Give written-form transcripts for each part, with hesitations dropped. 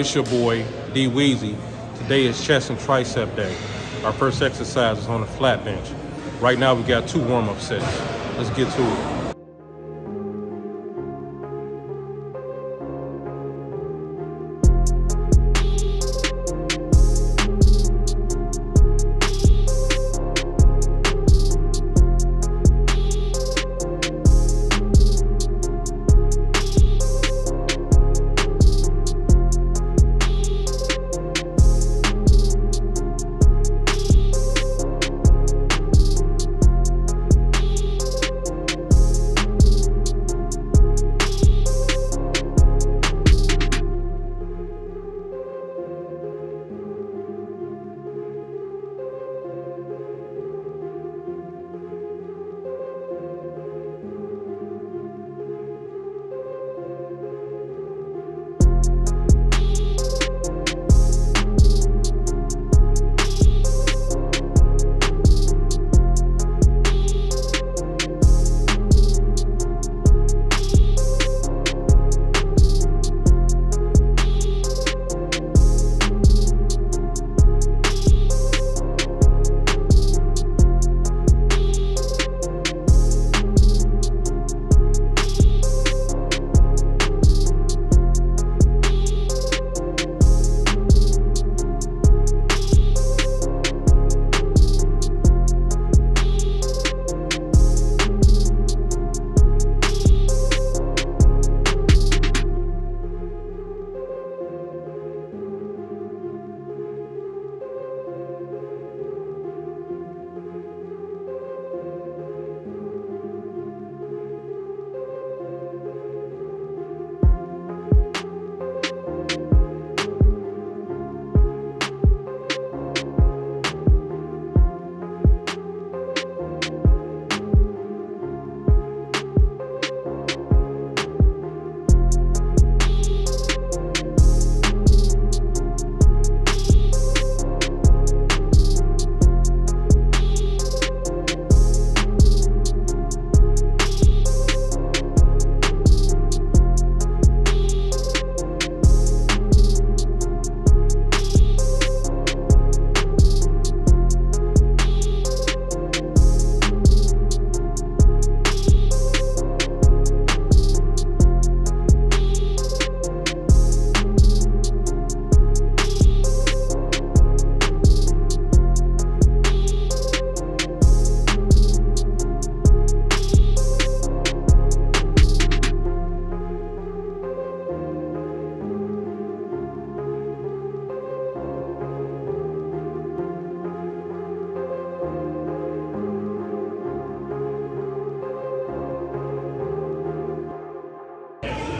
It's your boy, D. Weezy. Today is chest and tricep day. Our first exercise is on the flat bench. Right now we got 2 warm-up sets. Let's get to it.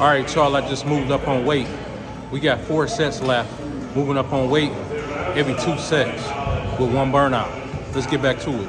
All right, y'all, I just moved up on weight. We got 4 sets left. Moving up on weight every 2 sets with 1 burnout. Let's get back to it.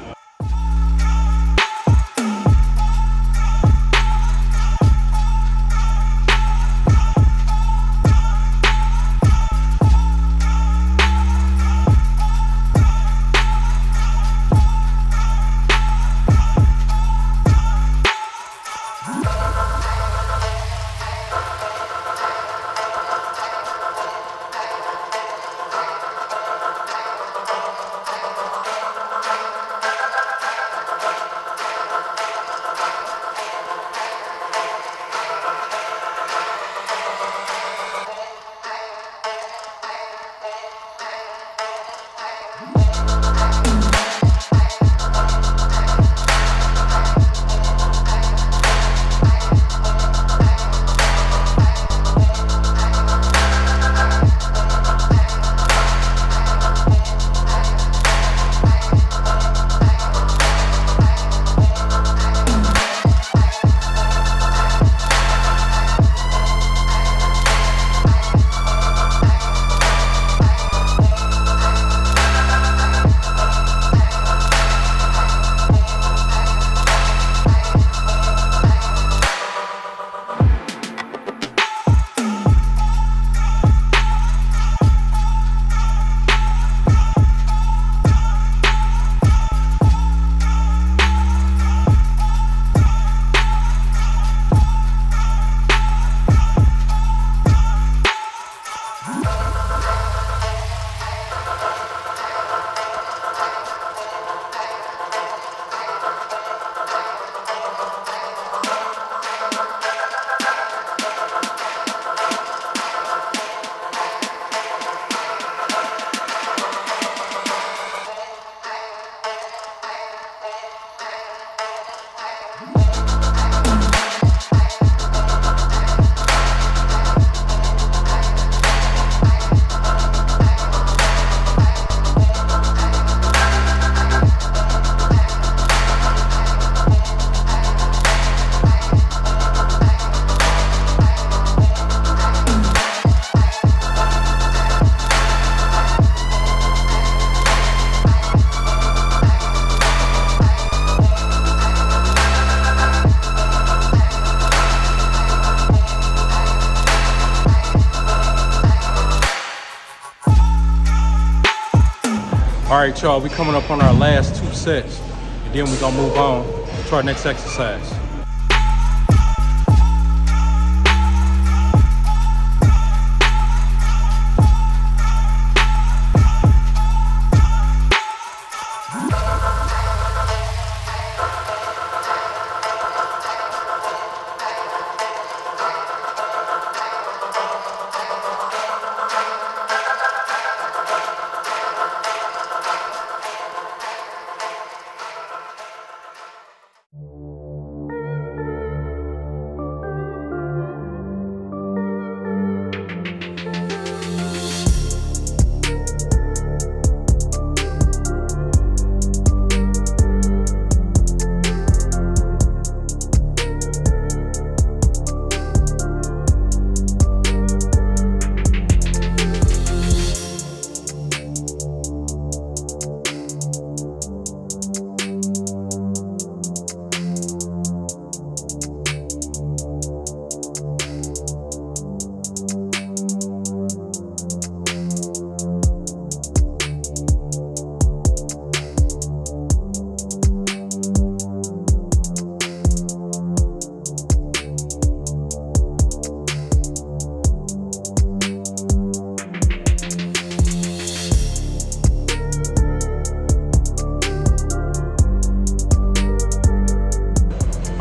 Alright y'all, we coming up on our last two sets and then we gonna move on to our next exercise.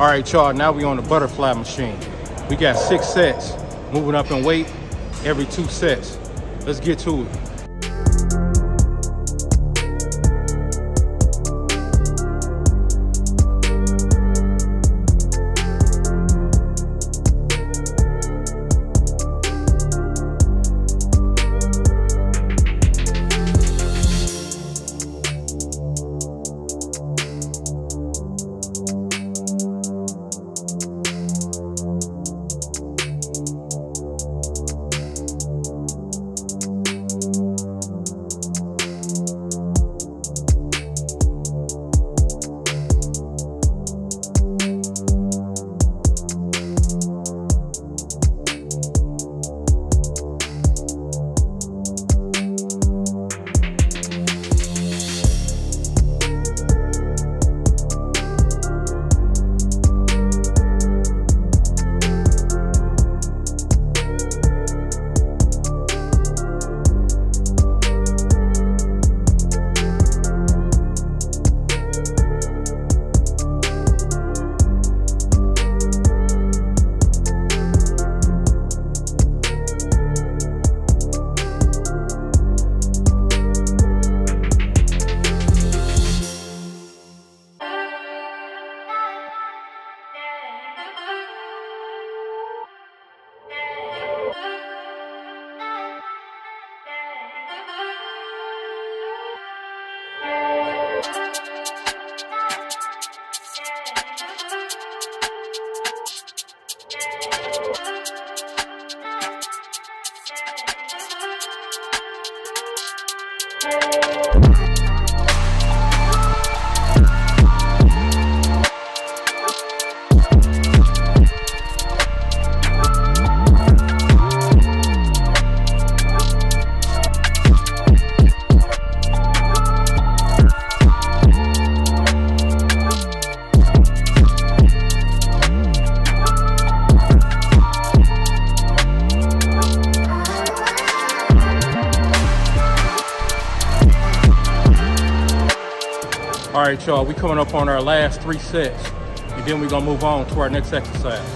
All right, y'all, now we on the butterfly machine. We got 6 sets, moving up in weight every 2 sets. Let's get to it. All right, y'all, we coming up on our last 3 sets, and then we're gonna move on to our next exercise.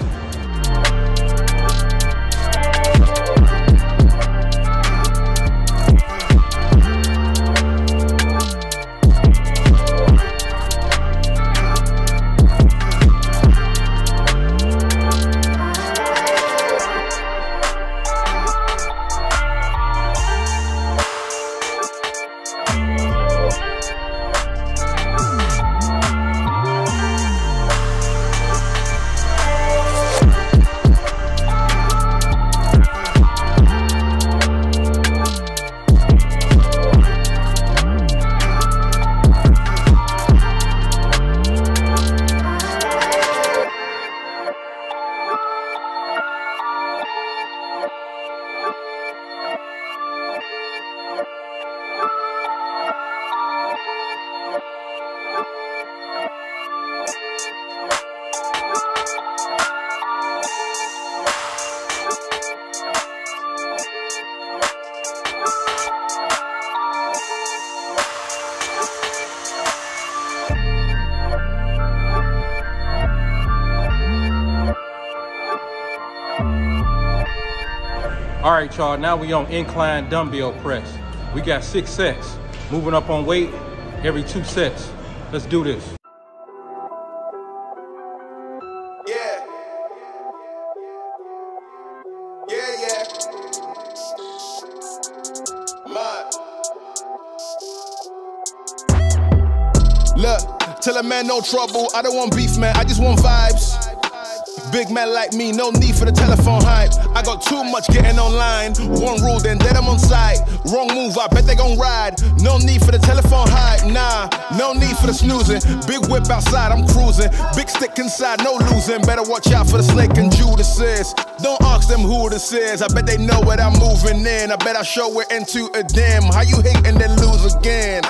All right, y'all, now we on incline dumbbell press. We got 6 sets, moving up on weight every 2 sets. Let's do this. Look, tell a man no trouble, I don't want beef, man, I just want vibes. Big man like me, no need for the telephone hype. I got too much getting online. One rule, then let them on site. Wrong move, I bet they gon' ride. No need for the telephone hype, nah. No need for the snoozing. Big whip outside, I'm cruising. Big stick inside, no losing. Better watch out for the snake and Judas is. Don't ask them who this is. I bet they know what I'm moving in. I bet I show it into a dim. How you hating then lose again?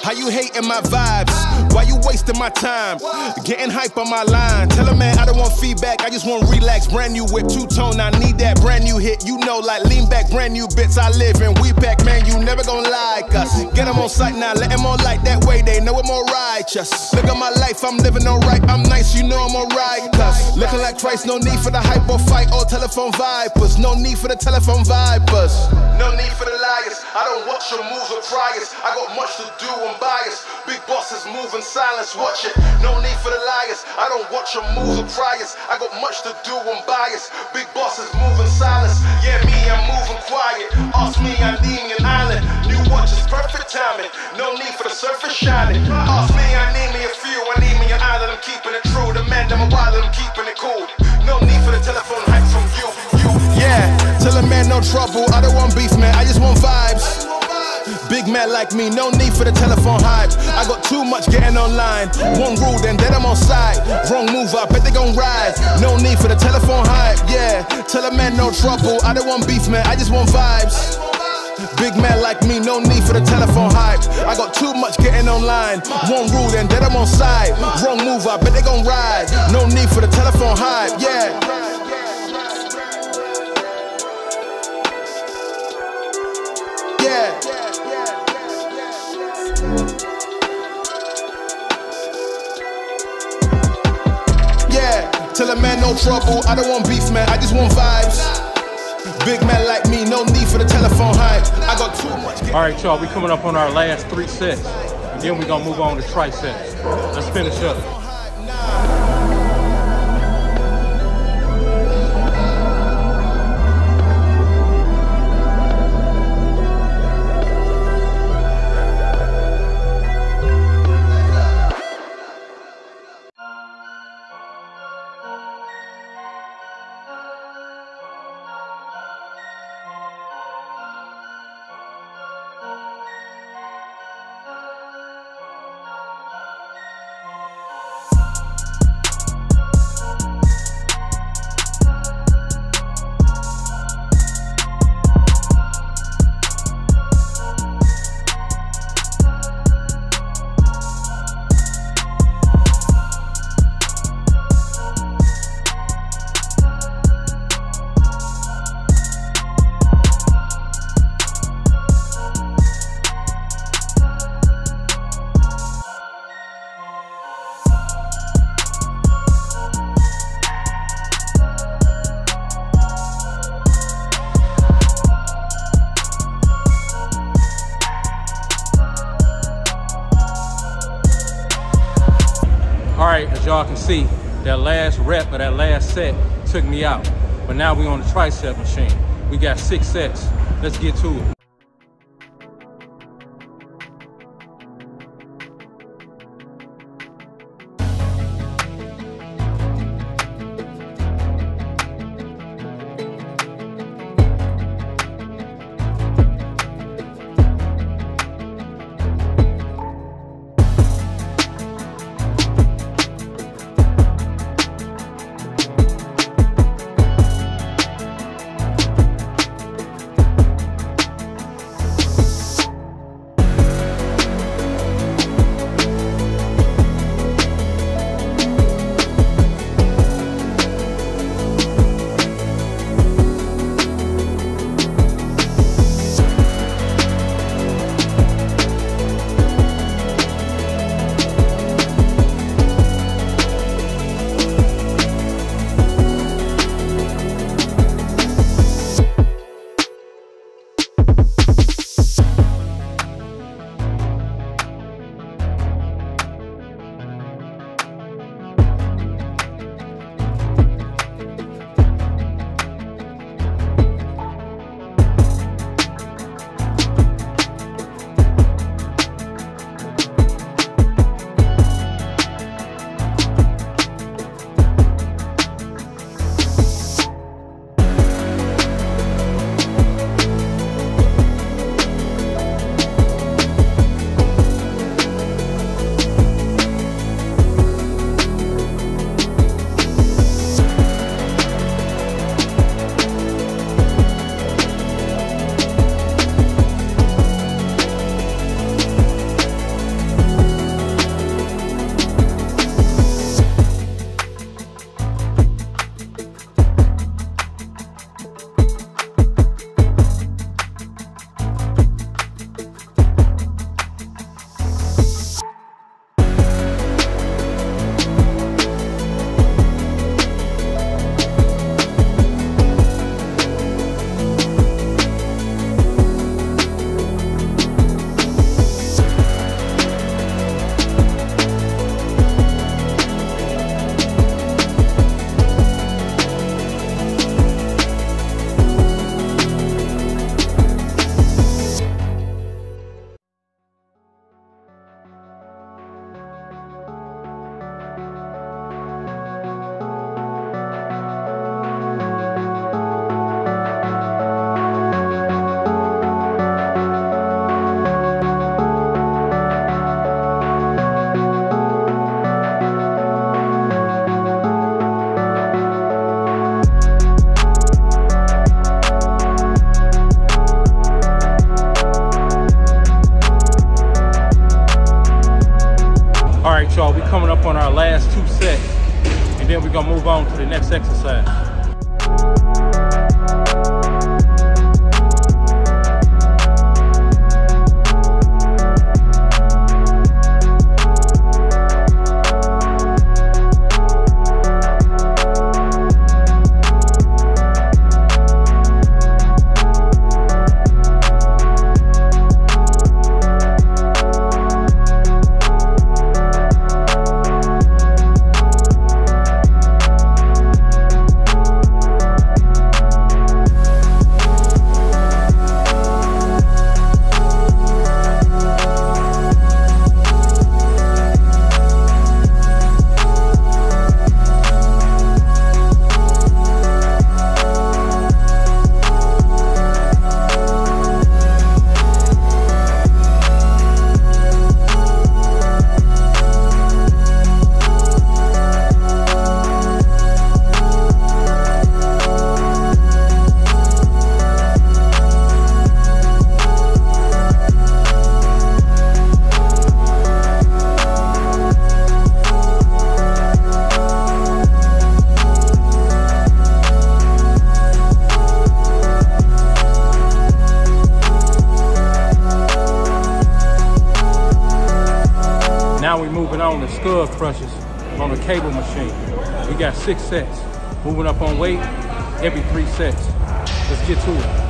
How you hating my vibes? Why you wasting my time? Getting hype on my line. Tell a man I don't want feedback, I just want relax. Brand new whip, two-tone, I need that brand new hit. You know, like lean back, brand new bits. I live in we pack, man, you never gonna like us. Get them on sight now, let them on light that way. They know I'm all righteous. Look at my life, I'm living all right. I'm nice, you know I'm all right. Cause looking like Christ, no need for the hype or fight or telephone vipers. No need for the telephone vipers. No need for the liars. I don't watch your moves or priors. I got much to do, I'm biased. Big bosses move in silence, watch it. No need for the liars. I don't watch your moves or priors. I got much to do, I'm biased. Big bosses move in silence. Yeah, me, I'm moving quiet. Ask me, I need me an island. New watch is perfect timing. No need for the surface shining. Ask me, I need me a few. I need me an island. I'm keeping it true. The man, I'm a wild, I'm keeping it cool. No need for the telephone hype from you. Yeah, tell a man no trouble. I don't want beef, man. I just want vibes. Big man like me, no need for the telephone hype. I got too much getting online. One rule, then I'm on side. Wrong move, I bet they gon' ride. No need for the telephone hype, yeah. Tell a man no trouble, I don't want beef, man, I just want vibes. Big man like me, no need for the telephone hype. I got too much getting online. One rule, then I'm on side. Wrong move, I bet they gon' ride. No need for the telephone hype, yeah. Tell a man no trouble, I don't want beef, man, I just want vibes. Big man like me, no need for the telephone hype. I got too much. All right, y'all, we coming up on our last 3 sets. And then we're gonna move on to triceps. Let's finish up. As y'all can see, that last rep or that last set took me out. But now we're on the tricep machine. We got 6 sets. Let's get to it. gonna move on to the next exercise. On the skull crushes on the cable machine. We got 6 sets, moving up on weight every 3 sets. Let's get to it.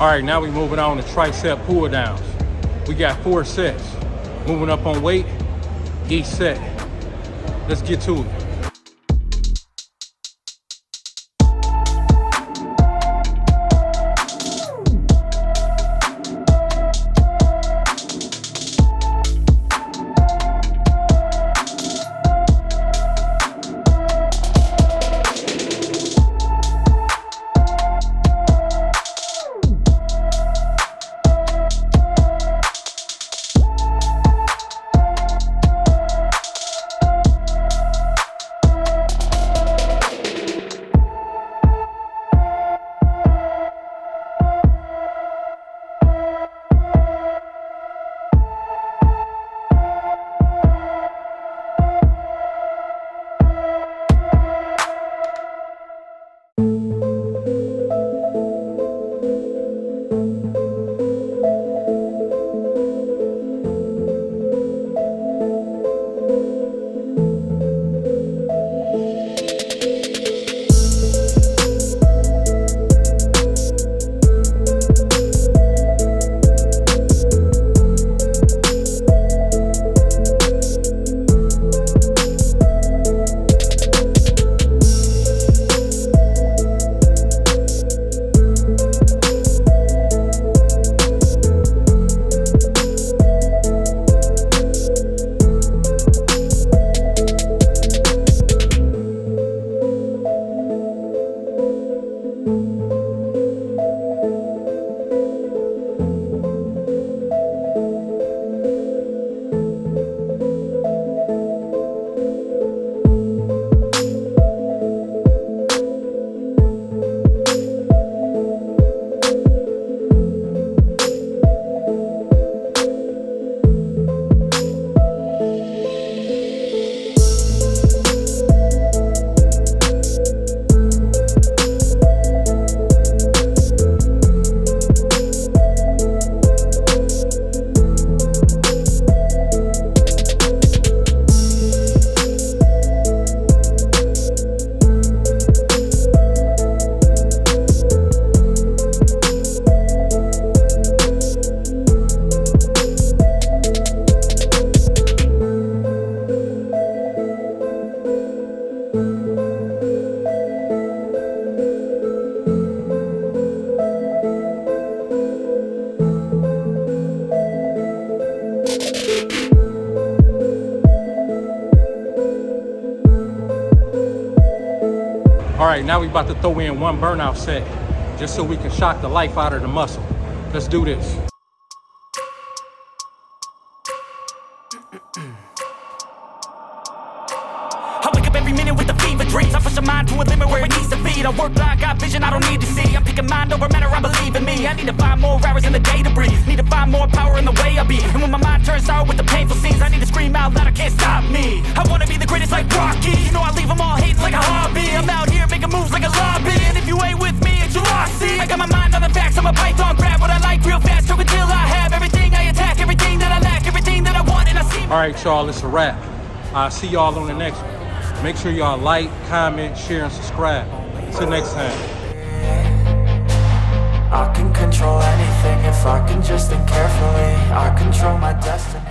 All right, now we're moving on to tricep pull downs. We got 4 sets, moving up on weight each set. Let's get to it. All right, now we about to throw in one burnout set just so we can shock the life out of the muscle. Let's do this. I wake up every minute with a fever dreams. I push a mind to a limit where it needs to be. I work blind, got vision I don't need to see. I'm picking mind over matter, I believe in me. I need to find more hours in the day to breathe. Need to find more power in the way I be. And when my mind turns sour with the painful scenes, I need to scream out loud, I can't stop me. I wanna be the greatest like Rocky. You know I leave them all hating like a hobby. I'm out here making moves like a lobby. And if you ain't with me, it's your loss, see. I got my mind on the facts, I'm a python, grab what I like real fast. Choke until I have everything I attack, everything that I lack, everything that I want, and I see. All right, y'all, it's a wrap. I'll see y'all on the next one. Make sure y'all like, comment, share, and subscribe. Till next time. I can control anything if I can just think carefully. I control my destiny.